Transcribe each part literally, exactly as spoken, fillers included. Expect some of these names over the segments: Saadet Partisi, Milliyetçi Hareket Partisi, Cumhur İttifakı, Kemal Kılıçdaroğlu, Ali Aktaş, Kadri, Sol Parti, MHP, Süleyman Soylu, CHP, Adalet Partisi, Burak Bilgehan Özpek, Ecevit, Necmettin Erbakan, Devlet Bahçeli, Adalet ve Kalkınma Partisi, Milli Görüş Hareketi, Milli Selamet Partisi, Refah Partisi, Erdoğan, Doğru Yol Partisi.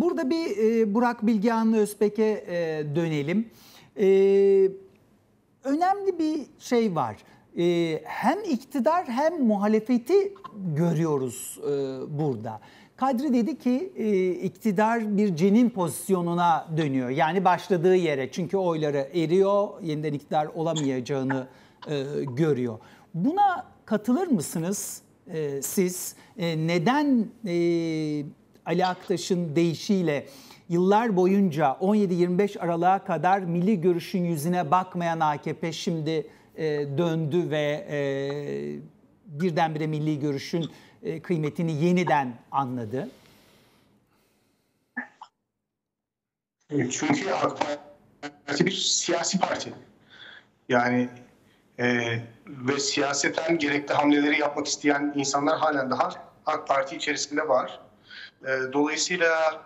Burada bir e, Burak Bilgehan Özpek'e e, dönelim. E, önemli bir şey var. E, hem iktidar hem muhalefeti görüyoruz e, burada. Kadri dedi ki e, iktidar bir cenin pozisyonuna dönüyor. Yani başladığı yere, çünkü oyları eriyor, yeniden iktidar olamayacağını e, görüyor. Buna katılır mısınız e, siz? E, neden e, Ali Aktaş'ın deyişiyle yıllar boyunca on yedi yirmi beş Aralık'a kadar milli görüşün yüzüne bakmayan A K P şimdi e, döndü ve e, birdenbire milli görüşün e, kıymetini yeniden anladı? Çünkü A K Parti bir siyasi parti. Yani e, ve siyaseten gerekli hamleleri yapmak isteyen insanlar halen daha A K Parti içerisinde var. Dolayısıyla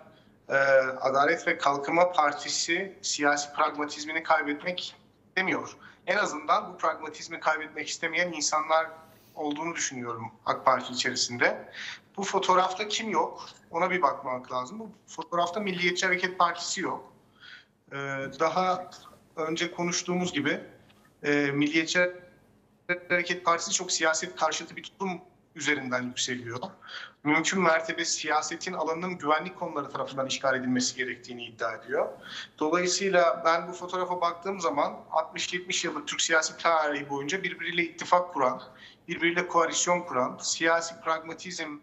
Adalet ve Kalkınma Partisi siyasi pragmatizmini kaybetmek istemiyor. En azından bu pragmatizmi kaybetmek istemeyen insanlar olduğunu düşünüyorum A K Parti içerisinde. Bu fotoğrafta kim yok? Ona bir bakmak lazım. Bu fotoğrafta Milliyetçi Hareket Partisi yok. Daha önce konuştuğumuz gibi Milliyetçi Hareket Partisi çok siyaset karşıtı bir tutum üzerinden yükseliyor. Mümkün mertebe siyasetin alanının güvenlik konuları tarafından işgal edilmesi gerektiğini iddia ediyor. Dolayısıyla ben bu fotoğrafa baktığım zaman altmış yetmiş yıllık Türk siyasi tarihi boyunca birbiriyle ittifak kuran, birbiriyle koalisyon kuran, siyasi pragmatizm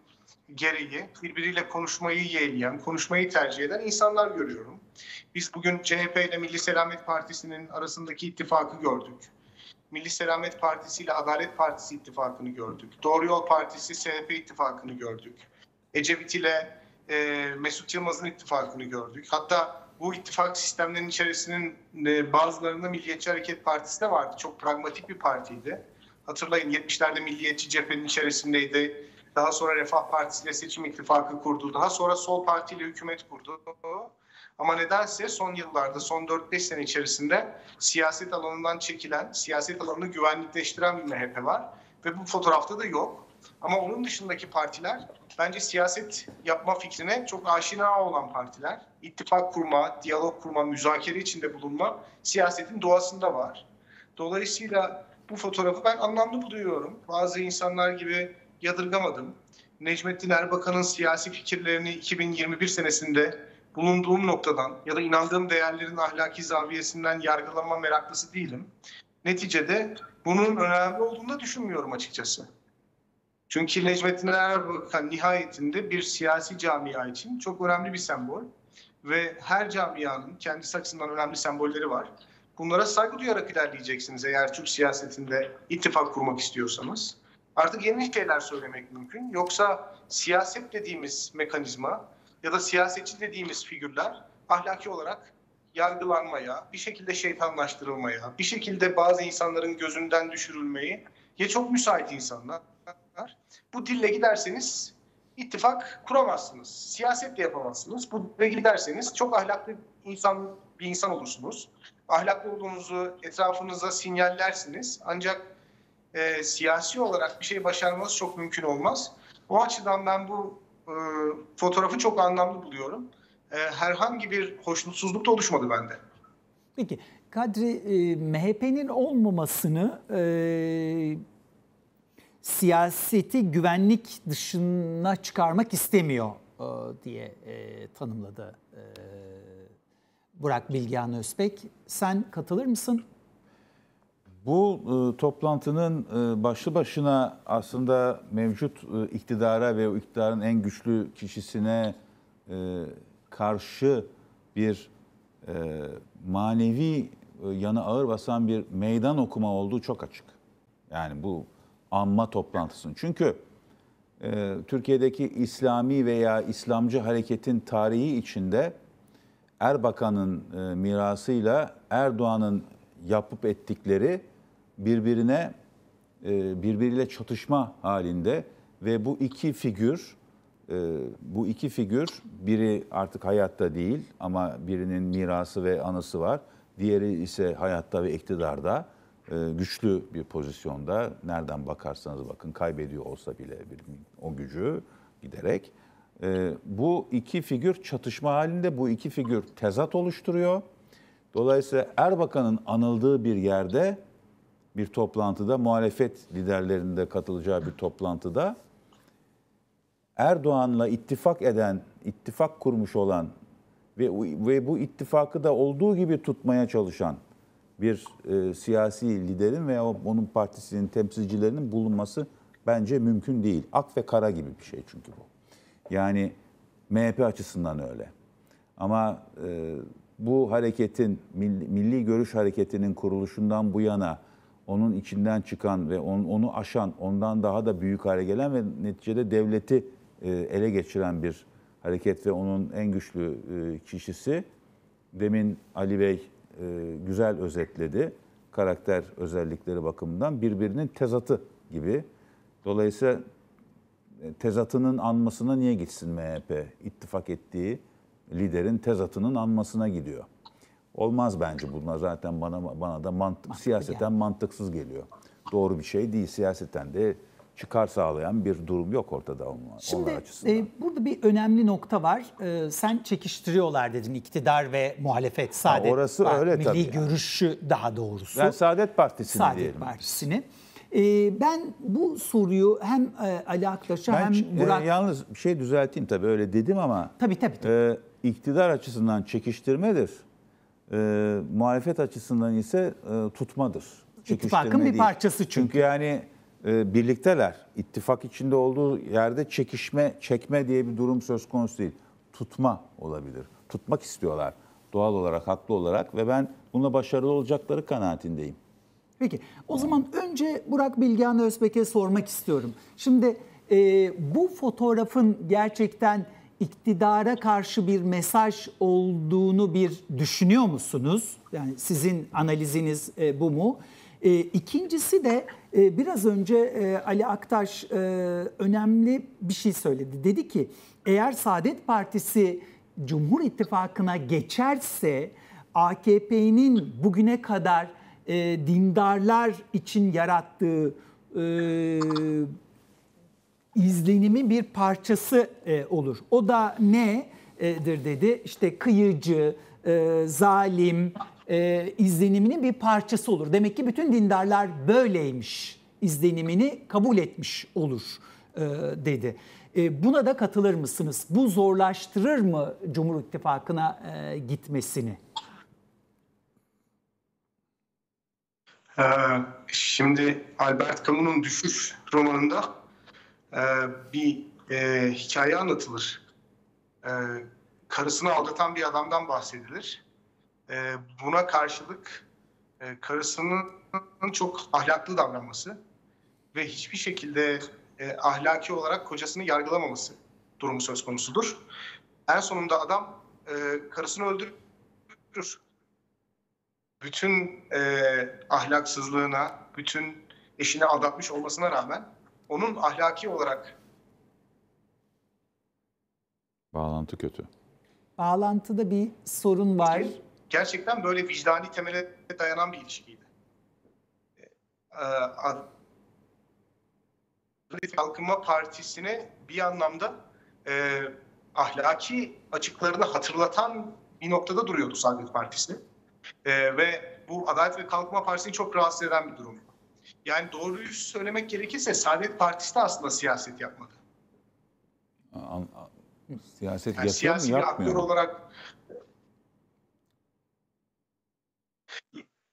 gereği birbiriyle konuşmayı yeğleyen, konuşmayı tercih eden insanlar görüyorum. Biz bugün C H P ile Milli Selamet Partisi'nin arasındaki ittifakı gördük. Milli Selamet Partisi ile Adalet Partisi ittifakını gördük. Doğru Yol Partisi, C H P ittifakını gördük. Ecevit ile e, Mesut Yılmaz'ın ittifakını gördük. Hatta bu ittifak sistemlerinin içerisinin e, bazılarında Milliyetçi Hareket Partisi de vardı. Çok pragmatik bir partiydi. Hatırlayın, yetmişlerde Milliyetçi Cephenin içerisindeydi. Daha sonra Refah Partisi ile seçim ittifakı kurdu. Daha sonra Sol Parti ile hükümet kurdu. Ama nedense son yıllarda, son dört beş sene içerisinde siyaset alanından çekilen, siyaset alanını güvenlikleştiren bir M H P var. Ve bu fotoğrafta da yok. Ama onun dışındaki partiler bence siyaset yapma fikrine çok aşina olan partiler. İttifak kurma, diyalog kurma, müzakere içinde bulunma siyasetin doğasında var. Dolayısıyla bu fotoğrafı ben anlamlı buluyorum. Bazı insanlar gibi yadırgamadım. Necmettin Erbakan'ın siyasi fikirlerini iki bin yirmi bir senesinde bulunduğum noktadan ya da inandığım değerlerin ahlaki zaviyesinden yargılama meraklısı değilim. Neticede bunun önemli olduğunu da düşünmüyorum açıkçası. Çünkü Necmettin Erbakan nihayetinde bir siyasi camia için çok önemli bir sembol ve her camianın kendisi açısından önemli sembolleri var. Bunlara saygı duyarak ilerleyeceksiniz eğer Türk siyasetinde ittifak kurmak istiyorsanız. Artık yeni şeyler söylemek mümkün. Yoksa siyaset dediğimiz mekanizma ya da siyasetçi dediğimiz figürler ahlaki olarak yargılanmaya, bir şekilde şeytanlaştırılmaya, bir şekilde bazı insanların gözünden düşürülmeyi ya çok müsait insanlar. Bu dille giderseniz ittifak kuramazsınız. Siyaset de yapamazsınız. Bu dille giderseniz çok ahlaklı insan, bir insan olursunuz. Ahlaklı olduğunuzu etrafınıza sinyallersiniz. Ancak e, siyasi olarak bir şey başarmanız çok mümkün olmaz. O açıdan ben bu E, fotoğrafı çok anlamlı buluyorum. E, herhangi bir hoşnutsuzluk da oluşmadı bende. Peki Kadri, e, M H P'nin olmamasını e, siyaseti güvenlik dışına çıkarmak istemiyor e, diye e, tanımladı e, Burak Bilgehan Özpek. Sen katılır mısın? Bu e, toplantının e, başlı başına aslında mevcut e, iktidara ve o iktidarın en güçlü kişisine e, karşı bir e, manevi e, yana ağır basan bir meydan okuma olduğu çok açık. Yani bu anma toplantısının. Çünkü e, Türkiye'deki İslami veya İslamcı hareketin tarihi içinde Erbakan'ın e, mirasıyla Erdoğan'ın yapıp ettikleri birbirine birbiriyle çatışma halinde ve bu iki figür bu iki figür biri artık hayatta değil ama birinin mirası ve anısı var. Diğeri ise hayatta ve iktidarda güçlü bir pozisyonda. Nereden bakarsanız bakın kaybediyor olsa bile o gücü giderek bu iki figür çatışma halinde, bu iki figür tezat oluşturuyor. Dolayısıyla Erbakan'ın anıldığı bir yerde, bir toplantıda, muhalefet liderlerinin de katılacağı bir toplantıda Erdoğan'la ittifak eden, ittifak kurmuş olan ve, ve bu ittifakı da olduğu gibi tutmaya çalışan bir e, siyasi liderin veya onun partisinin temsilcilerinin bulunması bence mümkün değil. Ak ve kara gibi bir şey çünkü bu. Yani M H P açısından öyle. Ama e, bu hareketin, Milli, Milli Görüş Hareketi'nin kuruluşundan bu yana onun içinden çıkan ve on, onu aşan, ondan daha da büyük hale gelen ve neticede devleti e, ele geçiren bir hareket ve onun en güçlü e, kişisi, demin Ali Bey e, güzel özetledi, karakter özellikleri bakımından birbirinin tezatı gibi. Dolayısıyla tezatının anmasına niye gitsin M H P? İttifak ettiği liderin tezatının anmasına gidiyor. Olmaz bence, bunlar zaten bana bana da mantık, siyaseten mantıksız geliyor. Doğru bir şey değil, siyaseten de çıkar sağlayan bir durum yok ortada onlar, Şimdi, onlar açısından. Şimdi burada bir önemli nokta var. Ee, sen çekiştiriyorlar dedin, iktidar ve muhalefet, Saadet ha, orası Parti, öyle, Milli Görüşü yani. Daha doğrusu. Ben Saadet Partisi'ni Saadet diyelim. Partisi'ni. Ben bu soruyu hem Ali Aktaş'a ben, hem Burak... E, yalnız bir şey düzelteyim tabii, öyle dedim ama... Tabii tabii. tabii. E, iktidar açısından çekiştirmedir. E, muhalefet açısından ise e, tutmadır. İttifakın bir değil. parçası çünkü. Çünkü yani e, birlikteler. İttifak içinde olduğu yerde çekişme, çekme diye bir durum söz konusu değil. Tutma olabilir. Tutmak istiyorlar doğal olarak, haklı olarak ve ben bununla başarılı olacakları kanaatindeyim. Peki o zaman önce Burak Bilgehan Özpek'e sormak istiyorum. Şimdi e, bu fotoğrafın gerçekten iktidara karşı bir mesaj olduğunu bir düşünüyor musunuz? Yani sizin analiziniz e, bu mu? E, ikincisi de e, biraz önce e, Ali Aktaş e, önemli bir şey söyledi. Dedi ki eğer Saadet Partisi Cumhur İttifakı'na geçerse A K P'nin bugüne kadar E, dindarlar için yarattığı e, izlenimi bir parçası e, olur. O da nedir dedi? İşte kıyıcı, e, zalim e, izleniminin bir parçası olur. Demek ki bütün dindarlar böyleymiş izlenimini kabul etmiş olur e, dedi. E, buna da katılır mısınız? Bu zorlaştırır mı Cumhur İttifakı'na e, gitmesini? Şimdi Albert Camus'un Düşüş romanında bir hikaye anlatılır. Karısını aldatan bir adamdan bahsedilir. Buna karşılık karısının çok ahlaklı davranması ve hiçbir şekilde ahlaki olarak kocasını yargılamaması durumu söz konusudur. En sonunda adam karısını öldürür. Bütün e, ahlaksızlığına, bütün eşine aldatmış olmasına rağmen onun ahlaki olarak... Bağlantı kötü. Bağlantıda bir sorun var. Gerçekten böyle vicdani temele dayanan bir ilişkiydi. Adalet ve Kalkınma Partisi'ne bir anlamda e, ahlaki açıklarını hatırlatan bir noktada duruyordu Saadet Partisi. Ee, ve bu Adalet ve Kalkınma Partisi'ni çok rahatsız eden bir durum. Yani doğruyu söylemek gerekirse Saadet Partisi de aslında siyaset yapmadı. An, a, siyaset yani siyasi mi, bir aktör olarak...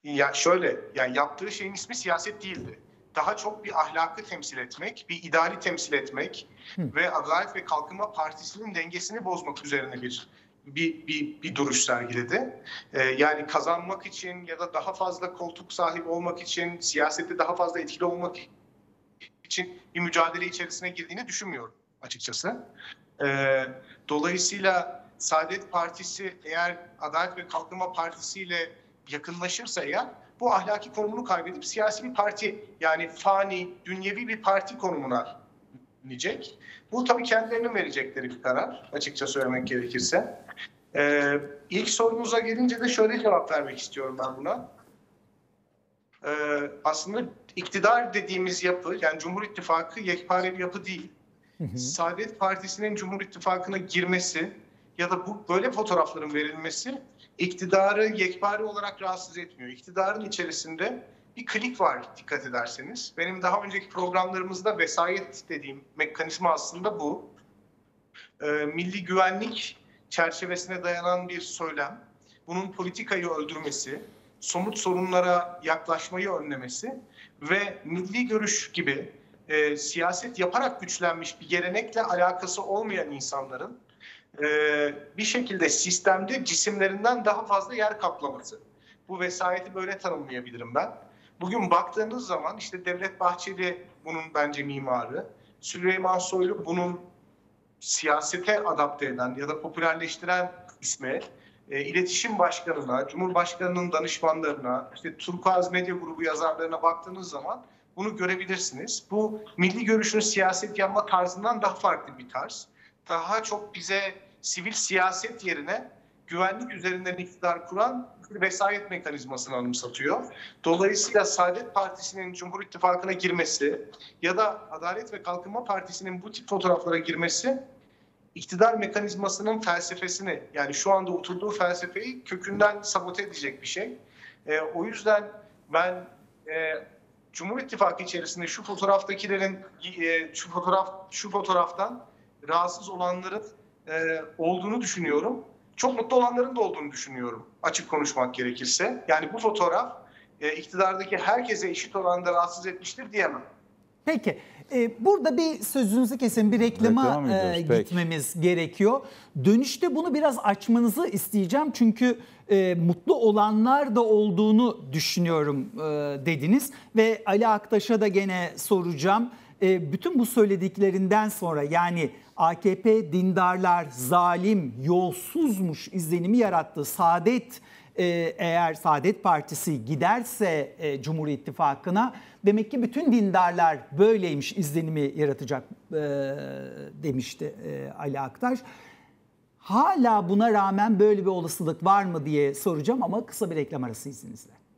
Ya şöyle, yani yaptığı şeyin ismi siyaset değildi. Daha çok bir ahlakı temsil etmek, bir ideali temsil etmek Hı. ve Adalet ve Kalkınma Partisi'nin dengesini bozmak üzerine bir... Bir, bir, bir duruş sergiledi. Ee, yani kazanmak için ya da daha fazla koltuk sahibi olmak için, siyasette daha fazla etkili olmak için bir mücadele içerisine girdiğini düşünmüyorum açıkçası. Ee, dolayısıyla Saadet Partisi eğer Adalet ve Kalkınma Partisi ile yakınlaşırsa eğer bu ahlaki konumunu kaybedip siyasi bir parti, yani fani, dünyevi bir parti konumuna diyecek. Bu tabii kendilerinin verecekleri bir karar, açıkça söylemek gerekirse. Ee, ilk sorunuza gelince de şöyle cevap vermek istiyorum ben buna. Ee, aslında iktidar dediğimiz yapı, yani Cumhur İttifakı yekpare bir yapı değil. Saadet Partisi'nin Cumhur İttifakı'na girmesi ya da bu böyle fotoğrafların verilmesi iktidarı yekpare olarak rahatsız etmiyor. İktidarın içerisinde bir klik var dikkat ederseniz. Benim daha önceki programlarımızda vesayet dediğim mekanizma aslında bu. Ee, milli güvenlik çerçevesine dayanan bir söylem. Bunun politikayı öldürmesi, somut sorunlara yaklaşmayı önlemesi ve milli görüş gibi e, siyaset yaparak güçlenmiş bir gelenekle alakası olmayan insanların e, bir şekilde sistemde cisimlerinden daha fazla yer kaplaması. Bu vesayeti böyle tanımlayabilirim ben. Bugün baktığınız zaman işte Devlet Bahçeli bunun bence mimarı, Süleyman Soylu bunun siyasete adapte eden ya da popülerleştiren ismi, e, iletişim başkanına, Cumhurbaşkanı'nın danışmanlarına, işte Turkuaz Medya Grubu yazarlarına baktığınız zaman bunu görebilirsiniz. Bu milli görüşün siyaset yapma tarzından daha farklı bir tarz. Daha çok bize sivil siyaset yerine güvenlik üzerinden iktidar kuran bir vesayet mekanizmasını anımsatıyor. Dolayısıyla Saadet Partisi'nin Cumhur İttifakı'na girmesi ya da Adalet ve Kalkınma Partisi'nin bu tip fotoğraflara girmesi iktidar mekanizmasının felsefesini, yani şu anda oturduğu felsefeyi kökünden sabote edecek bir şey. E, o yüzden ben e, Cumhur İttifakı içerisinde şu fotoğraftakilerin, e, şu fotoğraf şu fotoğraftan rahatsız olanların e, olduğunu düşünüyorum. Çok mutlu olanların da olduğunu düşünüyorum açık konuşmak gerekirse. Yani bu fotoğraf e, iktidardaki herkese eşit oranda rahatsız etmiştir diyemem. Peki e, burada bir sözünüzü kesin bir reklama e, gitmemiz Peki. gerekiyor. Dönüşte bunu biraz açmanızı isteyeceğim çünkü e, mutlu olanlar da olduğunu düşünüyorum e, dediniz. Ve Ali Aktaş'a da gene soracağım. E, bütün bu söylediklerinden sonra yani A K P dindarlar, zalim, yolsuzmuş izlenimi yarattı. Saadet e, eğer Saadet Partisi giderse e, Cumhur İttifakı'na demek ki bütün dindarlar böyleymiş izlenimi yaratacak e, demişti e, Ali Aktaş. Hala buna rağmen böyle bir olasılık var mı diye soracağım ama kısa bir reklam arası izninizle.